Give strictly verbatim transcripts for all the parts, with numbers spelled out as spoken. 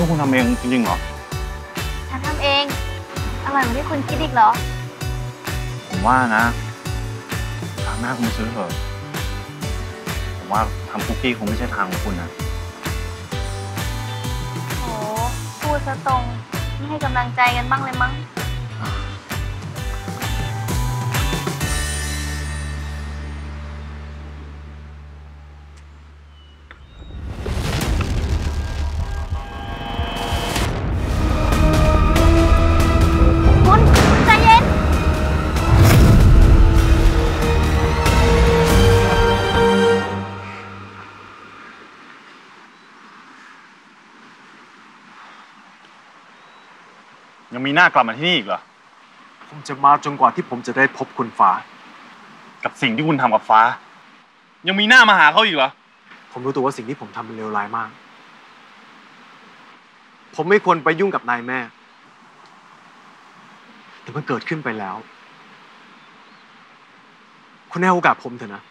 นี่คุณทำเองจริงๆเหรอฉันทำเองอร่อยเหมือนที่คุณคิดอีกเหรอผมว่านะทางหน้าคุณซื้อเถอะผมว่าทำคุกกี้คงไม่ใช่ทางของคุณนะโอ้พูดซะตรงไม่ให้กำลังใจกันบ้างเลยมั้งยังมีหน้ากลับมาที่นี่อีกเหรอผมจะมาจนกว่าที่ผมจะได้พบคุณฟ้ากับสิ่งที่คุณทำกับฟ้ายังมีหน้ามาหาเขาอีกเหรอผมรู้ตัวว่าสิ่งที่ผมทำเป็นเลวร้ายมากผมไม่ควรไปยุ่งกับนายแม่แต่มันเกิดขึ้นไปแล้วคุณให้โอกาสผมเถอะนะ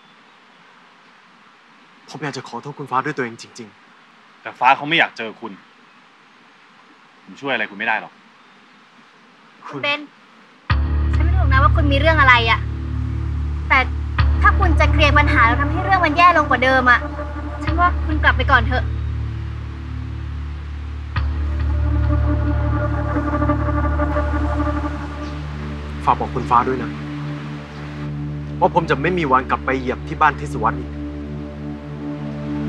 ผมอยากจะขอโทษคุณฟ้าด้วยตัวเองจริงๆแต่ฟ้าเขาไม่อยากเจอคุณผมช่วยอะไรคุณไม่ได้หรอกคุณเบนฉันไม่รู้นะว่าคุณมีเรื่องอะไรอะแต่ถ้าคุณจะเคลียร์ปัญหาแล้วทำให้เรื่องมันแย่ลงกว่าเดิมอะฉันว่าคุณกลับไปก่อนเถอะฝากบอกคุณฟ้าด้วยนะว่าผมจะไม่มีวันกลับไปเหยียบที่บ้านทิศวัตรอีก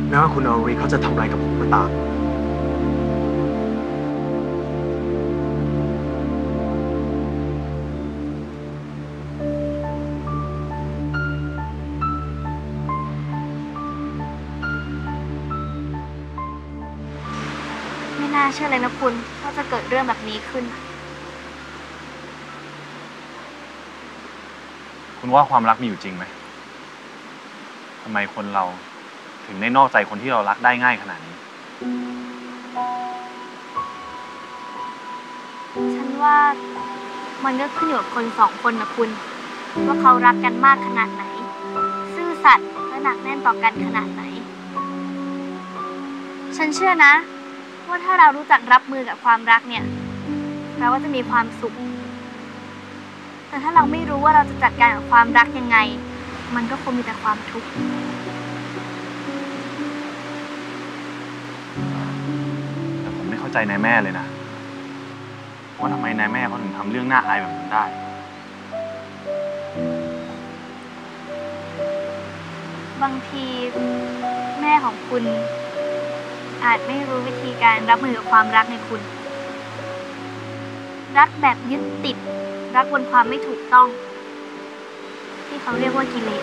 แม้ว่าคุณอารีเขาจะทำอะไรกับผมก็ตามเชื่อเลยนะคุณว่าจะเกิดเรื่องแบบนี้ขึ้นคุณว่าความรักมีอยู่จริงไหมทำไมคนเราถึงได้นอกใจคนที่เรารักได้ง่ายขนาดนี้ฉันว่ามันก็ขึ้นอยู่กับคนสองคนนะคุณว่าเขารักกันมากขนาดไหนซื่อสัตย์และหนักแน่นต่อกันขนาดไหนฉันเชื่อนะว่าถ้าเรารู้จักรับมือกับความรักเนี่ยเราก็จะมีความสุขแต่ถ้าเราไม่รู้ว่าเราจะจัดการกับความรักยังไงมันก็คงมีแต่ความทุกข์แต่ผมไม่เข้าใจนายแม่เลยนะว่าทำไมนายแม่เขาถึงทำเรื่องน่าอายแบบนั้นได้บางทีแม่ของคุณอาจไม่รู้วิธีการรับมือกับความรักในคุณรักแบบยึดติดรักบนความไม่ถูกต้องที่เขาเรียกว่ากิเลส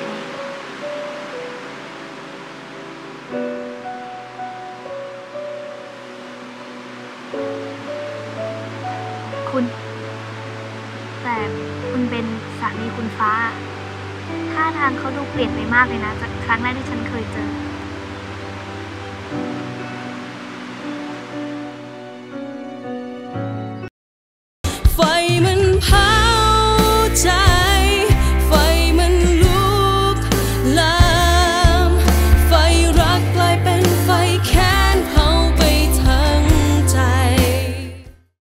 คุณแต่คุณเป็นสามีคุณฟ้าท่าทางเขาดูเปลี่ยนไปมากเลยนะจากครั้งแรกที่ฉันเคยเจอ